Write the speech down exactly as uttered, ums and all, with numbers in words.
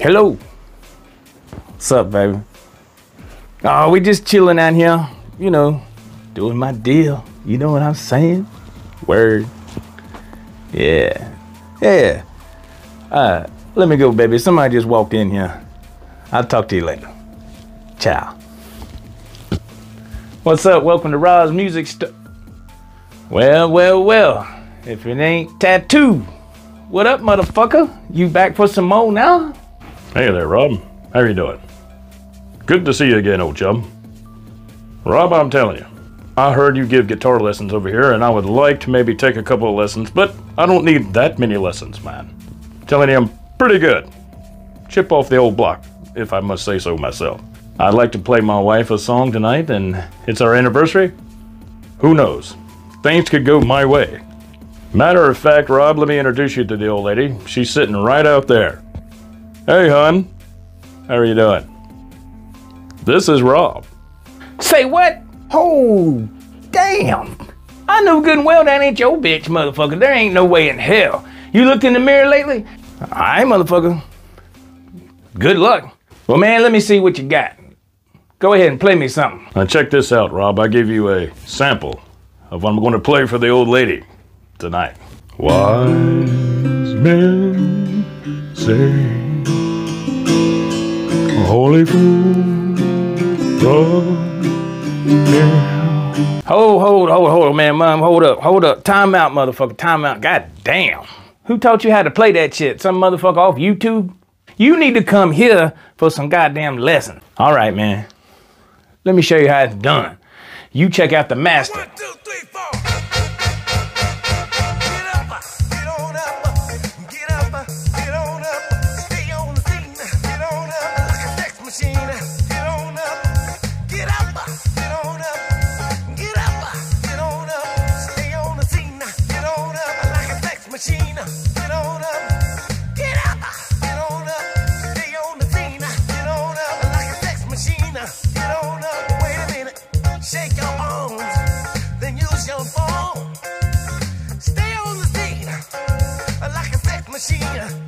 Hello. What's up, baby? Oh, we just chilling out here, you know, doing my deal. You know what I'm saying? Word. Yeah. Yeah. Uh, let me go, baby. Somebody just walked in here. I'll talk to you later. Ciao. What's up? Welcome to Roz Music Store. Well, well, well. If it ain't Tattoo. What up, motherfucker? You back for some more now? Hey there, Rob. How you doing? Good to see you again, old chum. Rob, I'm telling you, I heard you give guitar lessons over here, and I would like to maybe take a couple of lessons, but I don't need that many lessons, man. I'm telling you, I'm pretty good. Chip off the old block, if I must say so myself. I'd like to play my wife a song tonight, and it's our anniversary. Who knows? Things could go my way. Matter of fact, Rob, let me introduce you to the old lady. She's sitting right out there. Hey, hon. How are you doing? This is Rob. Say what? Oh, damn. I know good and well that ain't your bitch, motherfucker. There ain't no way in hell. You looked in the mirror lately? All right, motherfucker. Good luck. Well, man, let me see what you got. Go ahead and play me something. Now, check this out, Rob. I give you a sample of what I'm going to play for the old lady tonight. Wise men say, holy fool, Rob. Hold, hold, hold, hold, man, mom, hold up, hold up. Time out, motherfucker, time out. God damn. Who taught you how to play that shit? Some motherfucker off YouTube? You need to come here for some goddamn lesson. All right, man. Let me show you how it's done. You check out the master. One, two, three, four. Get up, get on up, get up, get on up. Stay on the scene, get on up like a sex machine. She